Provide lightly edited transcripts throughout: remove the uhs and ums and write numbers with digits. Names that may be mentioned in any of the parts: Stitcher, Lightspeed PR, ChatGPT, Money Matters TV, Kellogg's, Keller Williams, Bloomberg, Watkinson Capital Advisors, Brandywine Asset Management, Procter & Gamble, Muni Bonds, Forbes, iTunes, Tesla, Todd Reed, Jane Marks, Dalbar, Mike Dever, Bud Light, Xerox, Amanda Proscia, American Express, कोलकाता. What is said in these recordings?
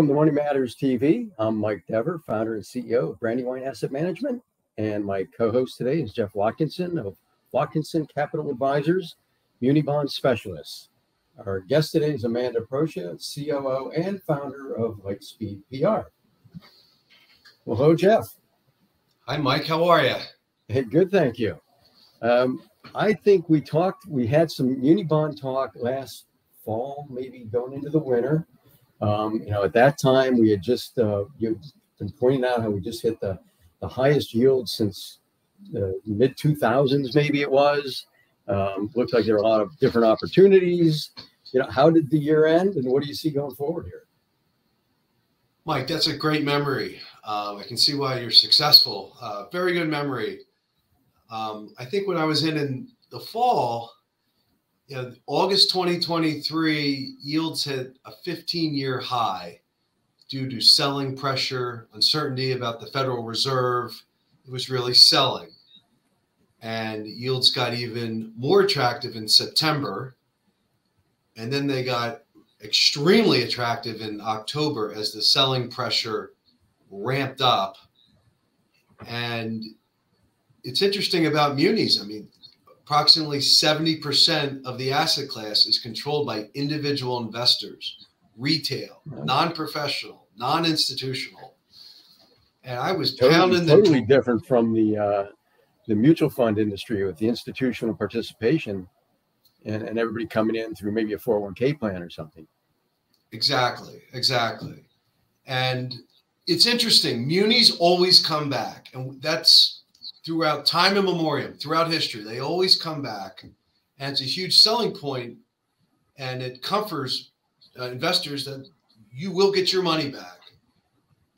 Welcome to Money Matters TV. I'm Mike Dever, founder and CEO of Brandywine Asset Management. And my co-host today is Jeff Watkinson of Watkinson Capital Advisors, Muni Bond Specialist. Our guest today is Amanda Proscia, COO and founder of Lightspeed PR. Well, hello, Jeff. Hi, Mike. How are you? Hey, good, thank you. I think we had some muni bond talk last fall, maybe going into the winter. You know, at that time we had just you've been pointing out how we just hit the highest yield since the mid 2000s, maybe it was. Looks like there are a lot of different opportunities. You know, how did the year end, and what do you see going forward here? Mike, that's a great memory. I can see why you're successful. Very good memory. I think when I was in the fall, you know, August 2023, yields hit a 15-year high due to selling pressure, uncertainty about the Federal Reserve. It was really selling. And yields got even more attractive in September. And then they got extremely attractive in October as the selling pressure ramped up. And it's interesting about munis. I mean, approximately 70% of the asset class is controlled by individual investors, retail, non-professional, non-institutional. And I was pounding the— Totally different from the mutual fund industry with the institutional participation and everybody coming in through maybe a 401k plan or something. Exactly, exactly. And it's interesting. Munis always come back, and that's throughout time immemorial, throughout history. They always come back, and it's a huge selling point, and it comforts investors that you will get your money back.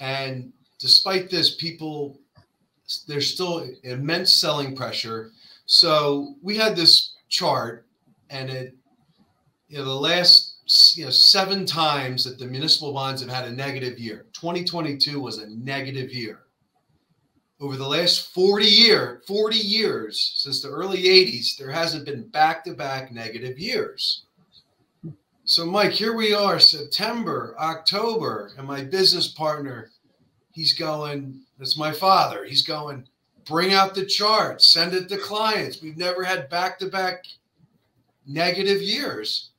And despite this, people, there's still immense selling pressure. So we had this chart, and it, you know, the last, you know, 7 times that the municipal bonds have had a negative year. 2022 was a negative year. Over the last 40 years, since the early 80s, there hasn't been back-to-back negative years. So, Mike, here we are, September, October, and my business partner, he's going, that's my father, he's going, bring out the chart, send it to clients. We've never had back-to-back negative years.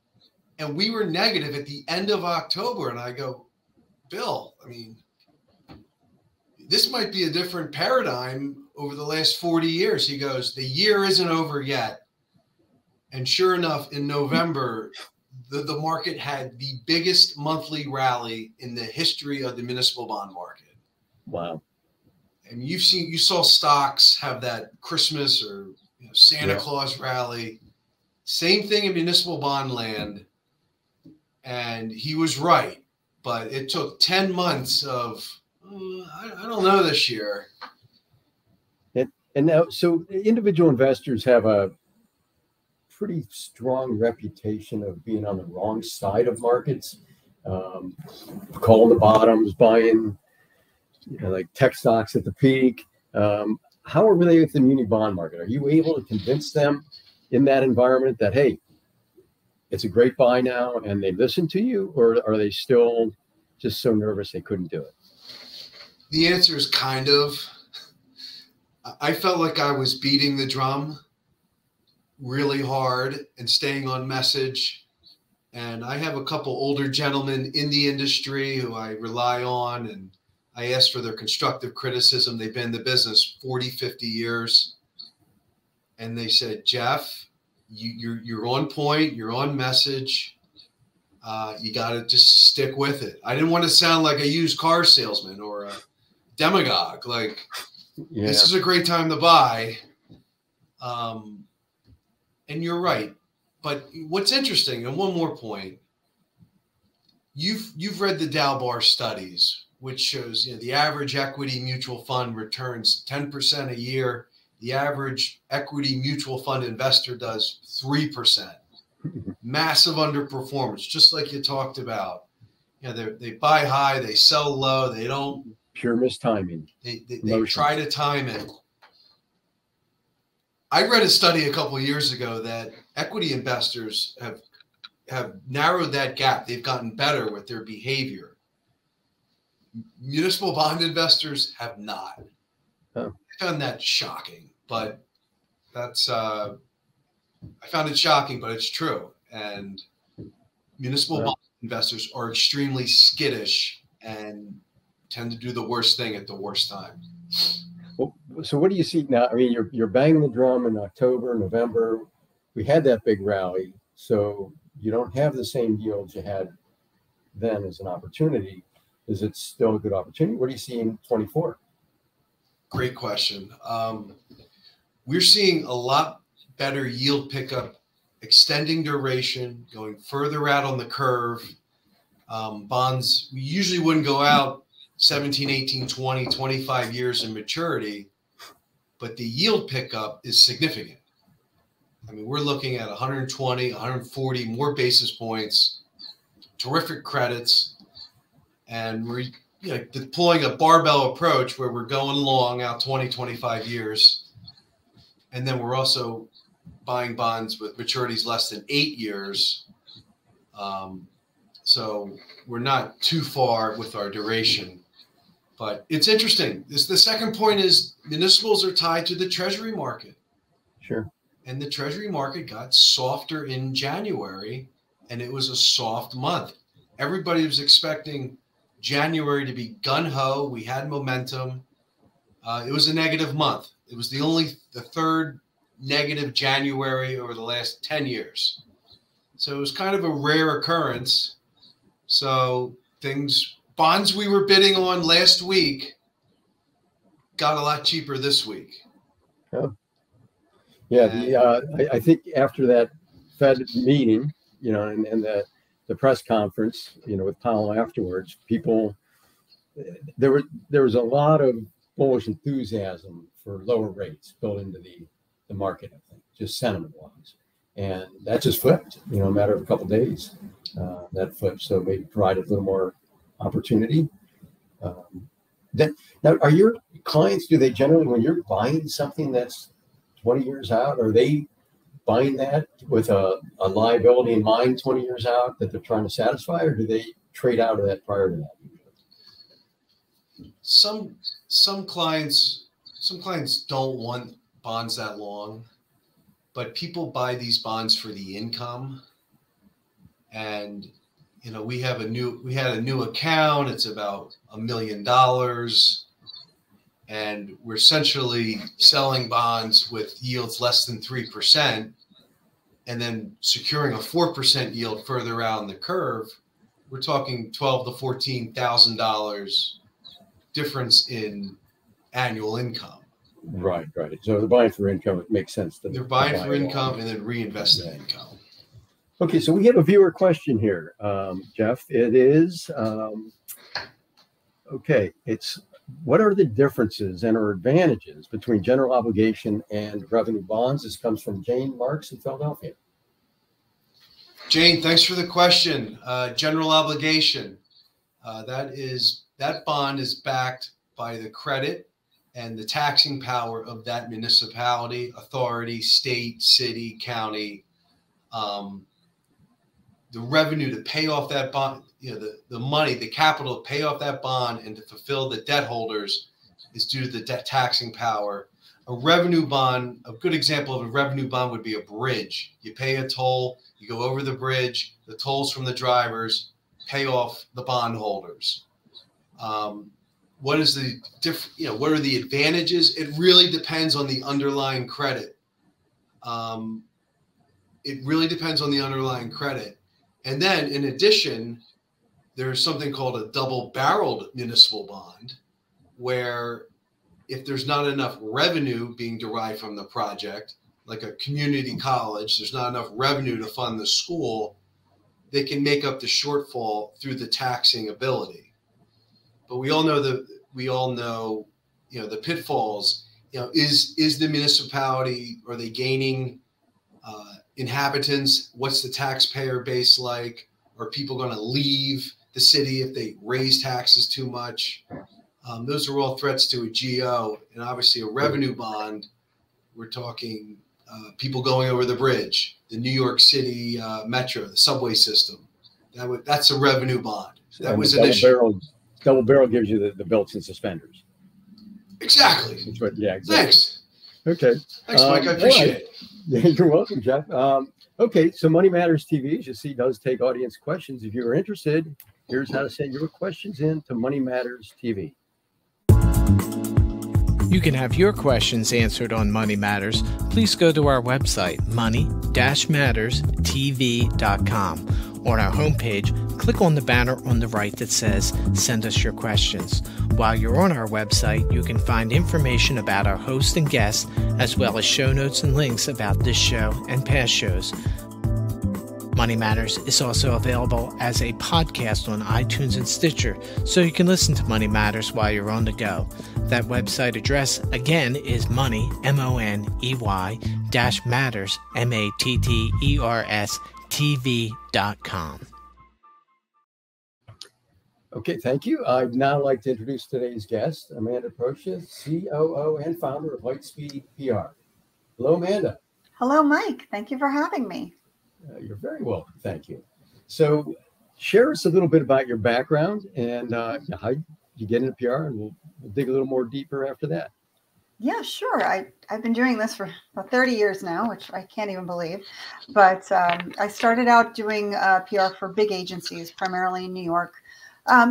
And we were negative at the end of October. And I go, Bill, I mean, this might be a different paradigm over the last 40 years. He goes, the year isn't over yet. And sure enough, in November, the market had the biggest monthly rally in the history of the municipal bond market. Wow. And you saw stocks have that Christmas or, you know, Santa Claus rally. Same thing in municipal bond land. And he was right. But it took 10 months of, I don't know, this year. And now, so individual investors have a pretty strong reputation of being on the wrong side of markets, calling the bottoms, buying, you know, like tech stocks at the peak. How are they with the muni bond market? Are you able to convince them in that environment that, hey, it's a great buy now, and they listen to you, or are they still just so nervous they couldn't do it? The answer is kind of. I felt like I was beating the drum really hard and staying on message. And I have a couple older gentlemen in the industry who I rely on, and I ask for their constructive criticism. They've been in the business 40, 50 years. And they said, Jeff, you're on point, you're on message. You got to just stick with it. I didn't want to sound like a used car salesman or a demagogue, like, yeah, this is a great time to buy. And you're right. But what's interesting, and one more point, you've read the Dalbar studies, which shows, you know, the average equity mutual fund returns 10% a year. The average equity mutual fund investor does 3%. Massive underperformance, just like you talked about. You know, they buy high, they sell low, they don't. Pure mistiming. They try to time it. I read a study a couple of years ago that equity investors have narrowed that gap. They've gotten better with their behavior. Municipal bond investors have not. Oh. I found that shocking, but that's I found it shocking, but it's true. And municipal bond investors are extremely skittish and tend to do the worst thing at the worst time. Well, so what do you see now? I mean, you're banging the drum in October, November. We had that big rally, so you don't have the same yields you had then as an opportunity. Is it still a good opportunity? What do you see in 24? Great question. We're seeing a lot better yield pickup, extending duration, going further out on the curve. Bonds, we usually wouldn't go out 17, 18, 20, 25 years in maturity, but the yield pickup is significant. I mean, we're looking at 120, 140 more basis points, terrific credits, and we're deploying a barbell approach where we're going long out 20, 25 years. And then we're also buying bonds with maturities less than 8 years. So we're not too far with our duration, but it's interesting. The second point is municipals are tied to the Treasury market. Sure. And the Treasury market got softer in January, and it was a soft month. Everybody was expecting January to be gung-ho. We had momentum. It was a negative month. It was the third negative January over the last 10 years. So it was kind of a rare occurrence. So bonds we were bidding on last week got a lot cheaper this week. Yeah. Yeah, I think after that Fed meeting, and the press conference, with Powell afterwards, there was a lot of bullish enthusiasm for lower rates built into the market, I think, just sentiment-wise. And that just flipped, a matter of a couple of days, that flipped. So maybe provided a little more opportunity. Now, are your clients, do they generally, when you're buying something that's 20 years out, are they buying that with a liability in mind 20 years out that they're trying to satisfy, or do they trade out of that prior to that? Some clients don't want bonds that long, but people buy these bonds for the income. And we had a new account. It's about $1 million. And we're essentially selling bonds with yields less than 3% and then securing a 4% yield further out on the curve. We're talking $12,000 to $14,000 difference in annual income. Right, right. So they're buying for income. It makes sense. They're buying for income and then reinvest that income. Okay, so we have a viewer question here, Jeff. It is, what are the differences and/or advantages between general obligation and revenue bonds? This comes from Jane Marks in Philadelphia. Jane, thanks for the question. General obligation. That bond is backed by the credit and the taxing power of that municipality, authority, state, city, county. The revenue to pay off that bond, the money, the capital to pay off that bond and to fulfill the debt holders is due to the debt taxing power. A revenue bond, a good example of a revenue bond would be a bridge. You pay a toll, you go over the bridge, the tolls from the drivers pay off the bond holders. What are the advantages? It really depends on the underlying credit. And then in addition, there's something called a double-barreled municipal bond, where if there's not enough revenue being derived from the project, like a community college, there's not enough revenue to fund the school, they can make up the shortfall through the taxing ability. But we all know the pitfalls. Is the municipality, are they gaining inhabitants? What's the taxpayer base like? Are people going to leave the city if they raise taxes too much? Those are all threats to a GO. And obviously a revenue bond, we're talking people going over the bridge, the New York City metro, the subway system. That's a revenue bond. That was an issue. double barrel gives you the belts and suspenders. Exactly. That's what, yeah. Exactly. Thanks. Okay. Thanks, Mike. I appreciate it. Yeah, you're welcome, Jeff. Okay, so Money Matters TV, as you see, does take audience questions. If you are interested, here's how to send your questions in to Money Matters TV. You can have your questions answered on Money Matters. Please go to our website, money-matterstv.com. On our homepage, click on the banner on the right that says, Send Us Your Questions. While you're on our website, you can find information about our host and guests, as well as show notes and links about this show and past shows. Money Matters is also available as a podcast on iTunes and Stitcher, so you can listen to Money Matters while you're on the go. That website address, again, is money, M-O-N-E-Y, dash matters, M-A-T-T-E-R-S, TV.com. Okay, thank you. I'd now like to introduce today's guest, Amanda Proscia, COO and founder of Lightspeed PR. Hello, Amanda. Hello, Mike. Thank you for having me. You're very welcome. Thank you. So share us a little bit about your background and how you get into PR, and we'll dig a little more deeper after that. Yeah, sure. I've been doing this for about 30 years now, which I can't even believe. But I started out doing PR for big agencies, primarily in New York,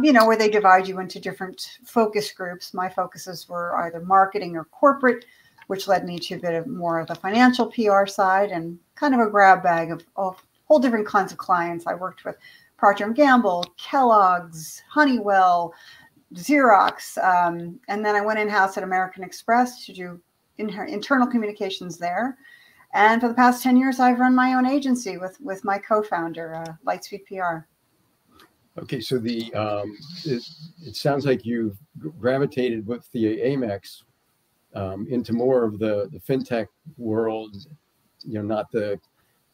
you know, where they divide you into different focus groups. My focuses were either marketing or corporate, which led me to a bit of more of the financial PR side and kind of a grab bag of whole different kinds of clients. I worked with Procter & Gamble, Kellogg's, Honeywell, Xerox, and then I went in-house at American Express to do internal communications there. And for the past 10 years, I've run my own agency with my co-founder, Lightspeed PR. Okay, so the it sounds like you've gravitated with the Amex into more of the fintech world, you know, not the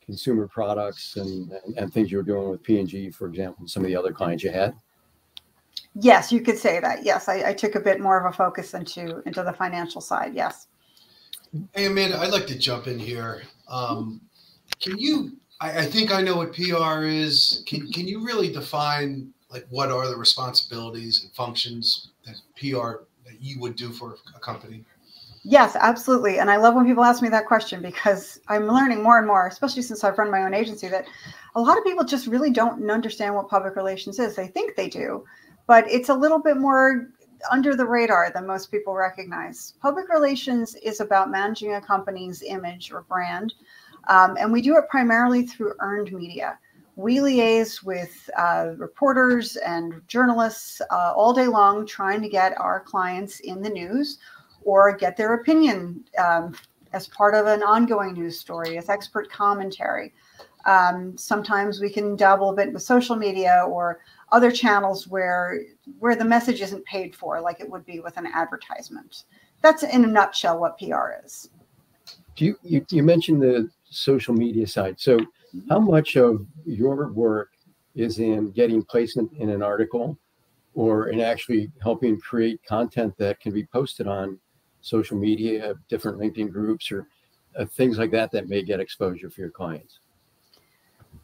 consumer products and things you were doing with P&G, for example, and some of the other clients you had. Yes, you could say that. Yes, I took a bit more of a focus into the financial side. Yes. Hey, Amanda, I'd like to jump in here. Can you? I think I know what PR is. Can you really define, like, what are the responsibilities and functions that PR that you would do for a company? Yes, absolutely. And I love when people ask me that question, because I'm learning more and more, especially since I've run my own agency, that a lot of people just really don't understand what public relations is. They think they do, but it's a little bit more under the radar than most people recognize. Public relations is about managing a company's image or brand, and we do it primarily through earned media. We liaise with reporters and journalists all day long, trying to get our clients in the news or get their opinion as part of an ongoing news story, as expert commentary. Sometimes we can dabble a bit with social media or other channels where the message isn't paid for, like it would be with an advertisement. That's in a nutshell what PR is. You mentioned the social media side. So how much of your work is in getting placement in an article, or in actually helping create content that can be posted on social media, different LinkedIn groups, or things like that that may get exposure for your clients?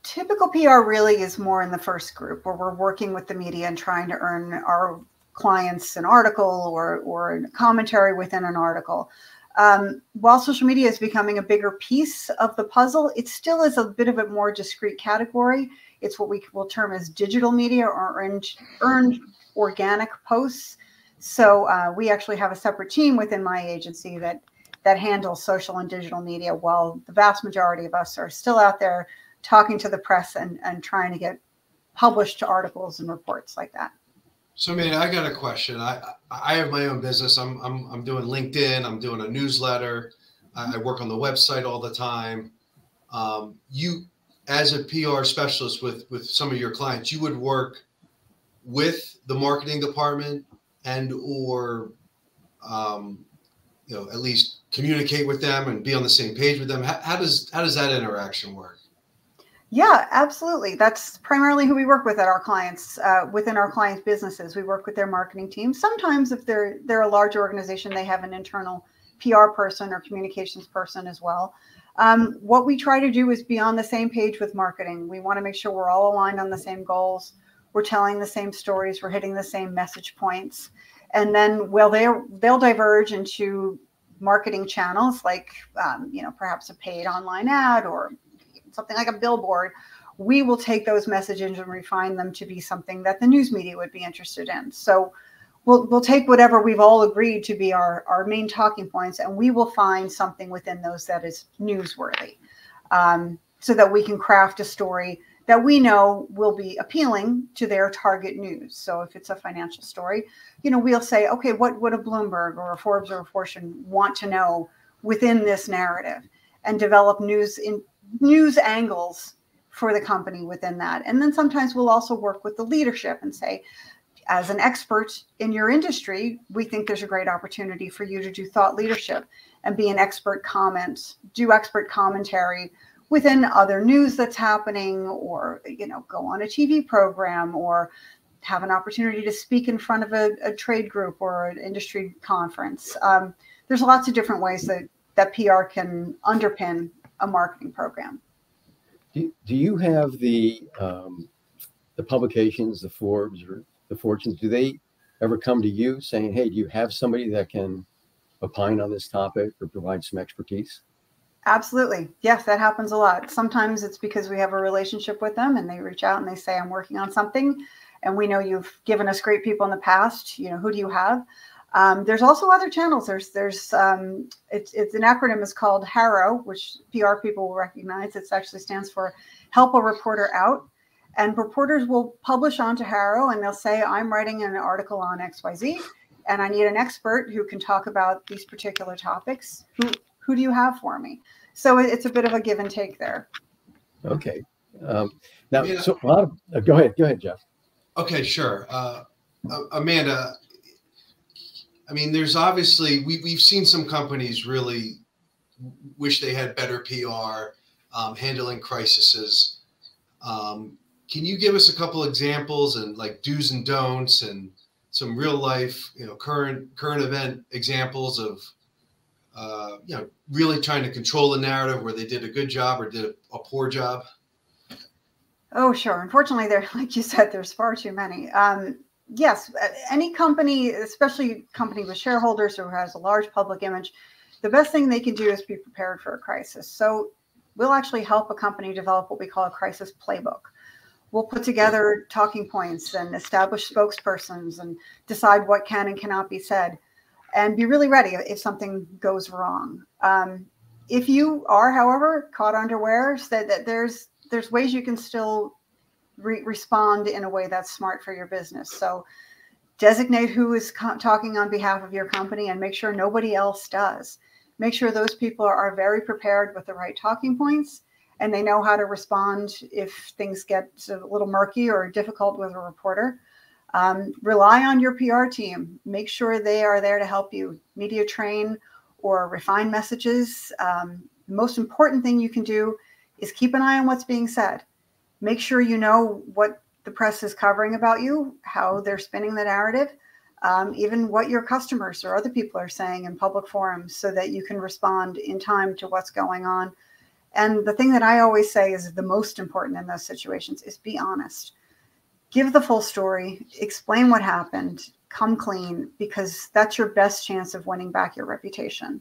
Typical PR really is more in the first group, where we're working with the media and trying to earn our clients an article or commentary within an article. While social media is becoming a bigger piece of the puzzle, it still is a bit of a more discrete category. It's what we will term as digital media or earned organic posts. So we actually have a separate team within my agency that handles social and digital media, while the vast majority of us are still out there talking to the press and trying to get published articles and reports like that. So, man, I got a question. I have my own business. I'm doing LinkedIn. I'm doing a newsletter. I work on the website all the time. You, as a PR specialist with some of your clients, you would work with the marketing department and or, you know, at least communicate with them and be on the same page with them. How does that interaction work? Yeah, absolutely. That's primarily who we work with at our clients, within our clients' businesses. We work with their marketing team. Sometimes if they're a large organization, they have an internal PR person or communications person as well. What we try to do is be on the same page with marketing. We want to make sure we're all aligned on the same goals. We're telling the same stories. We're hitting the same message points. And then they'll diverge into marketing channels like, perhaps a paid online ad or something like a billboard. We will take those messages and refine them to be something that the news media would be interested in. So we'll take whatever we've all agreed to be our main talking points, and we will find something within those that is newsworthy, so that we can craft a story that we know will be appealing to their target news. So if it's a financial story, we'll say, okay, what would a Bloomberg or a Forbes or a Fortune want to know within this narrative, and develop news angles for the company within that. And then sometimes we'll also work with the leadership and say, as an expert in your industry, we think there's a great opportunity for you to do thought leadership and be an expert comment, do expert commentary within other news that's happening, or, go on a TV program, or have an opportunity to speak in front of a trade group or an industry conference. There's lots of different ways that PR can underpin a marketing program. Do you have the publications, the Forbes or the Fortunes, do they ever come to you saying, hey, do you have somebody that can opine on this topic or provide some expertise? Absolutely. Yes, that happens a lot. Sometimes it's because we have a relationship with them and they reach out and they say, I'm working on something, and we know you've given us great people in the past. Who do you have? There's also other channels. It's an acronym is called HARO, which PR people will recognize. It actually stands for Help a Reporter Out. And reporters will publish onto HARO and they'll say, I'm writing an article on XYZ and I need an expert who can talk about these particular topics. Who do you have for me? So it's a bit of a give and take there. Okay. Go ahead, Jeff. Okay, sure. Amanda, I mean, there's obviously, we've seen some companies really wish they had better PR, handling crises. Can you give us a couple examples and like do's and don'ts and some real life, current event examples of, really trying to control the narrative where they did a good job or did a poor job? Oh, sure. Unfortunately, like you said, there's far too many. Yes, any company, especially a company with shareholders or who has a large public image, the best thing they can do is be prepared for a crisis. So we'll actually help a company develop what we call a crisis playbook. We'll put together talking points and establish spokespersons and decide what can and cannot be said and be really ready if something goes wrong. If you are, however, caught unaware, so that there's ways you can still respond in a way that's smart for your business. So designate who is talking on behalf of your company and make sure nobody else does. Make sure those people are very prepared with the right talking points and they know how to respond if things get a little murky or difficult with a reporter. Rely on your PR team. Make sure they are there to help you media train or refine messages. The most important thing you can do is keep an eye on what's being said. Make sure you know what the press is covering about you, how they're spinning the narrative, even what your customers or other people are saying in public forums, so that you can respond in time to what's going on. And the thing that I always say is the most important in those situations is be honest. Give the full story, explain what happened, come clean, because that's your best chance of winning back your reputation.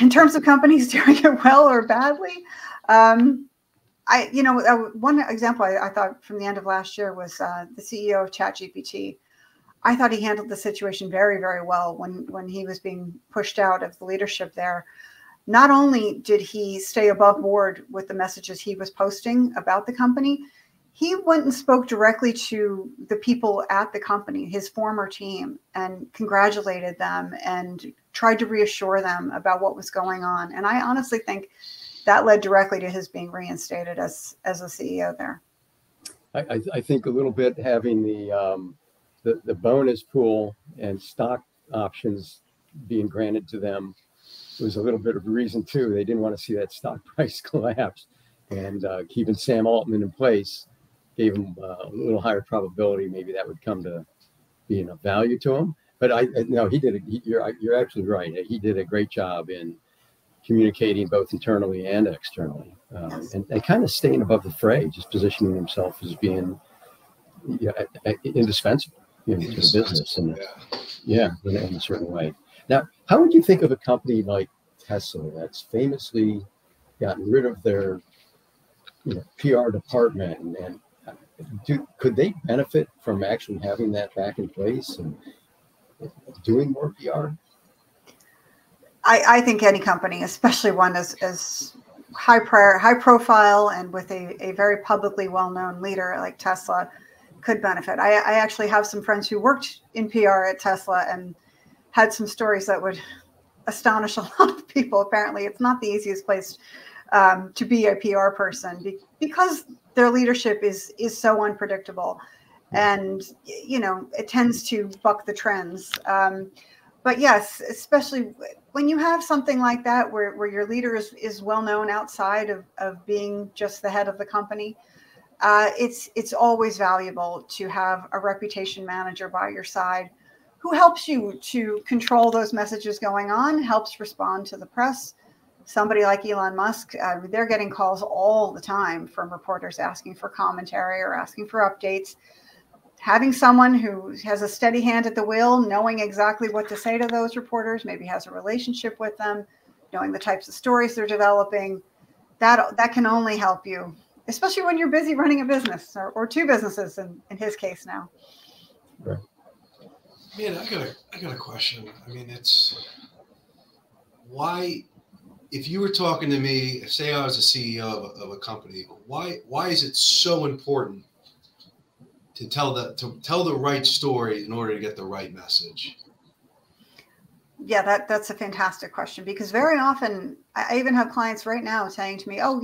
In terms of companies doing it well or badly, one example I thought from the end of last year was the CEO of ChatGPT. I thought he handled the situation very, very well when he was being pushed out of the leadership there. Not only did he stay above board with the messages he was posting about the company, he went and spoke directly to the people at the company, his former team, and congratulated them and tried to reassure them about what was going on. And I honestly think that led directly to his being reinstated as a CEO there. I think a little bit having the bonus pool and stock options being granted to them was a little bit of a reason too. They didn't want to see that stock price collapse, and keeping Sam Altman in place gave him a little higher probability maybe that would come to being of value to him. But you're absolutely right. He did a great job in communicating both internally and externally, and kind of staying above the fray, just positioning himself as being indispensable, you know, to the business, and yeah, in a certain way. Now, how would you think of a company like Tesla that's famously gotten rid of their PR department, and could they benefit from actually having that back in place and doing more PR? I think any company, especially one as high profile and with a very publicly well-known leader like Tesla, could benefit. I actually have some friends who worked in PR at Tesla and had some stories that would astonish a lot of people. Apparently, it's not the easiest place to be a PR person because their leadership is so unpredictable, and it tends to buck the trends. But yes, especially when you have something like that where your leader is well known outside of being just the head of the company, it's always valuable to have a reputation manager by your side who helps you to control those messages going on, helps respond to the press. Somebody like Elon Musk, they're getting calls all the time from reporters asking for commentary or asking for updates. Having someone who has a steady hand at the wheel, knowing exactly what to say to those reporters, maybe has a relationship with them, knowing the types of stories they're developing, that can only help you, especially when you're busy running a business or two businesses in his case now. Right. Man, I got a question. I mean, it's why, if you were talking to me, say I was a CEO of a company, why is it so important to tell the right story in order to get the right message? Yeah, that's a fantastic question, because very often I even have clients right now saying to me, "Oh,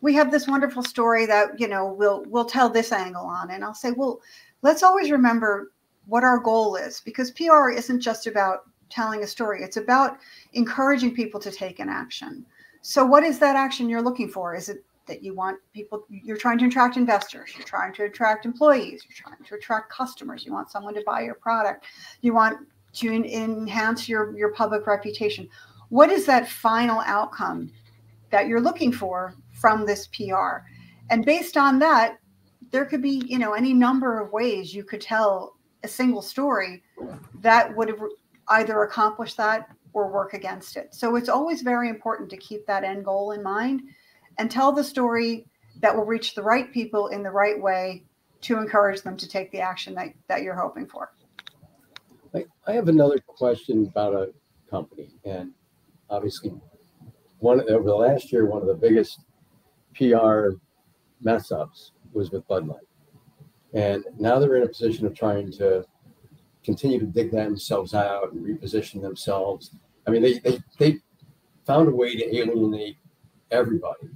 we have this wonderful story that, we'll tell this angle on." And I'll say, "Well, let's always remember what our goal is, because PR isn't just about telling a story. It's about encouraging people to take an action. So what is that action you're looking for? Is it that you want people, you're trying to attract investors, you're trying to attract employees, you're trying to attract customers, you want someone to buy your product, you want to enhance your public reputation. What is that final outcome that you're looking for from this PR?" And based on that, there could be, any number of ways you could tell a single story that would either accomplish that or work against it. So it's always very important to keep that end goal in mind and tell the story that will reach the right people in the right way to encourage them to take the action that you're hoping for. I have another question about a company. And obviously, over the last year, one of the biggest PR mess-ups was with Bud Light. And now they're in a position of trying to continue to dig themselves out and reposition themselves. I mean, they found a way to alienate everybody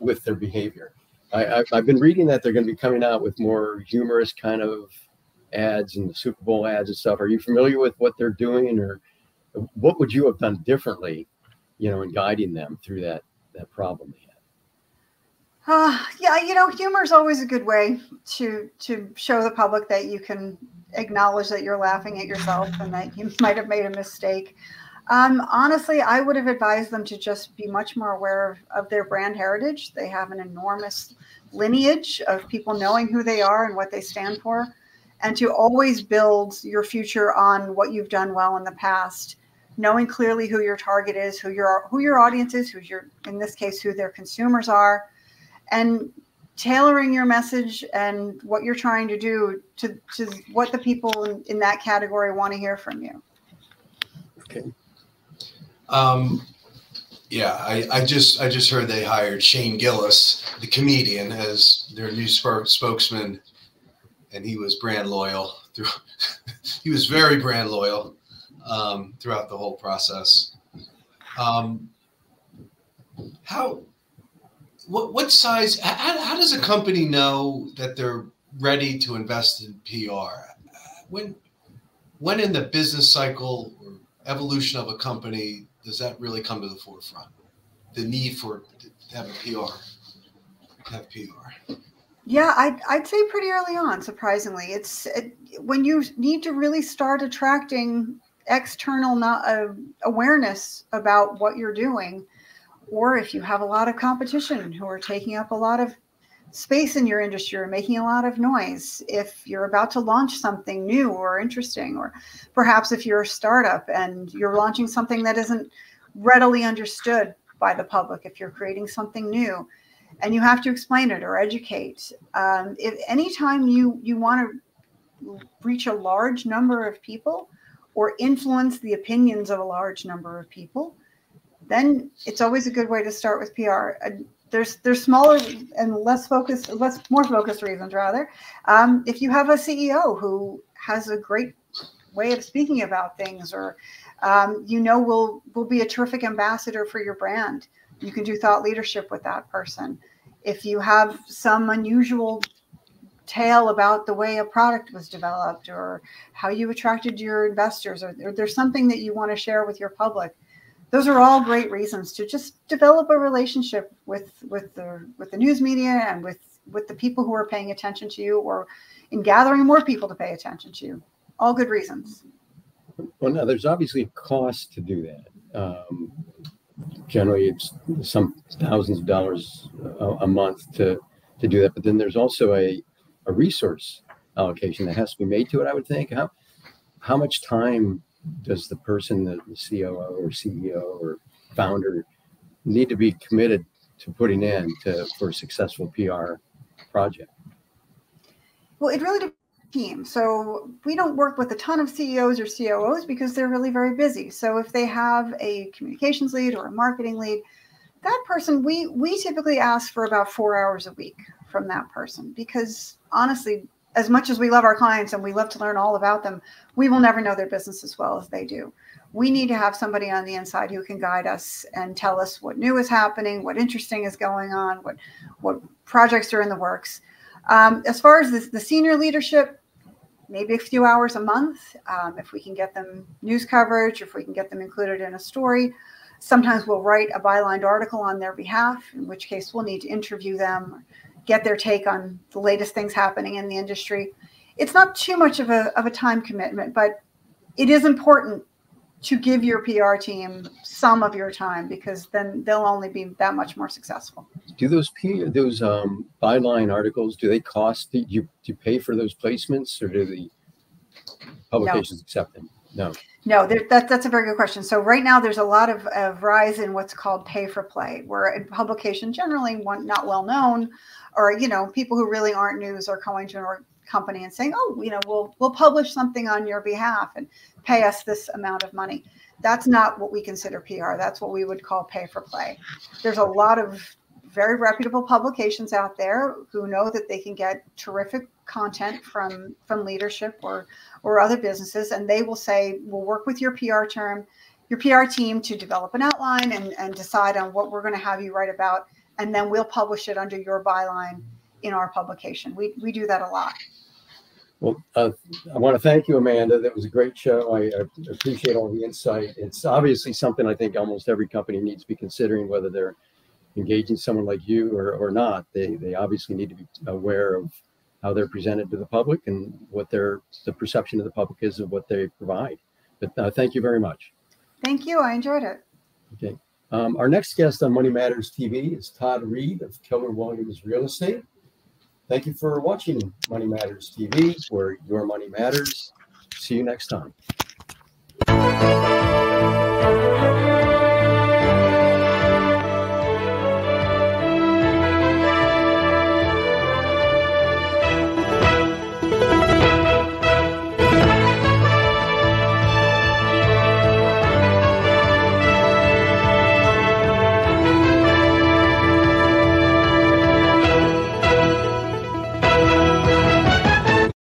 with their behavior. I've been reading that they're going to be coming out with more humorous kind of ads and Super Bowl ads and stuff. Are you familiar with what they're doing, or what would you have done differently, in guiding them through that problem they had? Yeah, humor is always a good way to show the public that you can acknowledge that you're laughing at yourself and that you might have made a mistake. Honestly, I would have advised them to just be much more aware of their brand heritage. They have an enormous lineage of people knowing who they are and what they stand for, and to always build your future on what you've done well in the past, knowing clearly who your target is, who your audience is, in this case, who their consumers are, and tailoring your message and what you're trying to do to what the people in that category want to hear from you. Okay. Yeah, I just heard they hired Shane Gillis, the comedian, as their new spokesman, and he was brand loyal. He was very brand loyal throughout the whole process. What size? How does a company know that they're ready to invest in PR? When in the business cycle or evolution of a company does that really come to the forefront? The need to have a PR, Yeah, I'd say pretty early on. Surprisingly, it's when you need to really start attracting external awareness about what you're doing. Or if you have a lot of competition who are taking up a lot of space in your industry or making a lot of noise, if you're about to launch something new or interesting, or perhaps if you're a startup and you're launching something that isn't readily understood by the public, if you're creating something new and you have to explain it or educate. If anytime you want to reach a large number of people or influence the opinions of a large number of people, then it's always a good way to start with PR. There's smaller and more focused reasons, rather. If you have a CEO who has a great way of speaking about things, or will be a terrific ambassador for your brand, you can do thought leadership with that person. If you have some unusual tale about the way a product was developed, or how you attracted your investors, or there's something that you want to share with your public, those are all great reasons to just develop a relationship with the news media and with the people who are paying attention to you, or in gathering more people to pay attention to you. All good reasons. Well, now there's obviously a cost to do that. Generally, it's some thousands of dollars a month to do that. But then there's also a resource allocation that has to be made to it, I would think. How much time does the person, the COO or CEO or founder, need to be committed to putting in for a successful PR project? Well, it really depends on the team. So we don't work with a ton of CEOs or COOs because they're really very busy. So if they have a communications lead or a marketing lead, that person, we typically ask for about 4 hours a week from that person, because honestly, as much as we love our clients and we love to learn all about them, we will never know their business as well as they do. We need to have somebody on the inside who can guide us and tell us what new is happening, what interesting is going on, what projects are in the works. As far as the senior leadership, maybe a few hours a month, if we can get them news coverage, if we can get them included in a story. Sometimes we'll write a bylined article on their behalf, in which case we'll need to interview them, get their take on the latest things happening in the industry. It's not too much of a time commitment, but it is important to give your PR team some of your time, because then they'll only be that much more successful. Do those byline articles, do they cost? Do you pay for those placements, or do the publications accept them? No, that's a very good question. So right now there's a lot of rise in what's called pay for play, where a publication, generally one not well known, or people who really aren't news, are going to a company and saying, we'll publish something on your behalf and pay us this amount of money. That's not what we consider PR. That's what we would call pay for play. There's a lot of very reputable publications out there who know that they can get terrific content from leadership or other businesses, and they will say, we'll work with your PR team to develop an outline and decide on what we're going to have you write about, and then we'll publish it under your byline in our publication. We do that a lot. Well, I want to thank you, Amanda. That was a great show. I appreciate all the insight. It's obviously something I think almost every company needs to be considering, whether they're engaging someone like you or not. They obviously need to be aware of how they're presented to the public and what the perception of the public is of what they provide. But thank you very much. Thank you. I enjoyed it. Okay. Our next guest on Money Matters TV is Todd Reed of Keller Williams Real Estate. Thank you for watching Money Matters TV, where your money matters. See you next time.